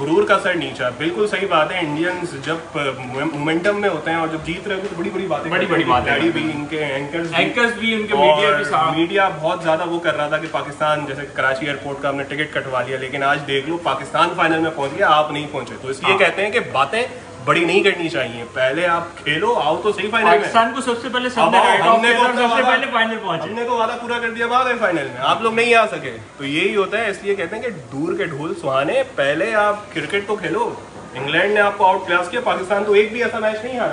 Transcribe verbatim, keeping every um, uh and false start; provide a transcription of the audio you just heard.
गुरूर का सर नीचा। बिल्कुल सही बात है, इंडियंस जब मोमेंटम में होते हैं और जब जीत रहे होते हैं तो बड़ी बड़ी बातें बड़ी बड़ी बातें भी, इनके एंकर्स एंकर्स भी, इनके मीडिया भी साथ। मीडिया बहुत ज़्यादा वो कर रहा था कि पाकिस्तान, जैसे कराची एयरपोर्ट का हमने टिकट कटवा लिया, लेकिन आज देख लो पाकिस्तान फाइनल में पहुँच गया, आप नहीं पहुँचे। तो इसलिए कहते हैं कि बातें बड़ी नहीं करनी चाहिए, पहले आप खेलो, आओ तो सही फाइनल में। पाकिस्तान को सबसे पहले हमने को सबसे पहले फाइनल पहुंचे, हमने को वादा पूरा कर दिया, बाद में फाइनल में आप लोग नहीं आ सके। तो यही होता है, इसलिए कहते हैं कि दूर के ढोल सुहाने, पहले आप क्रिकेट तो खेलो। इंग्लैंड ने आपको आउट क्लास किया, पाकिस्तान तो एक भी ऐसा मैच नहीं हारा।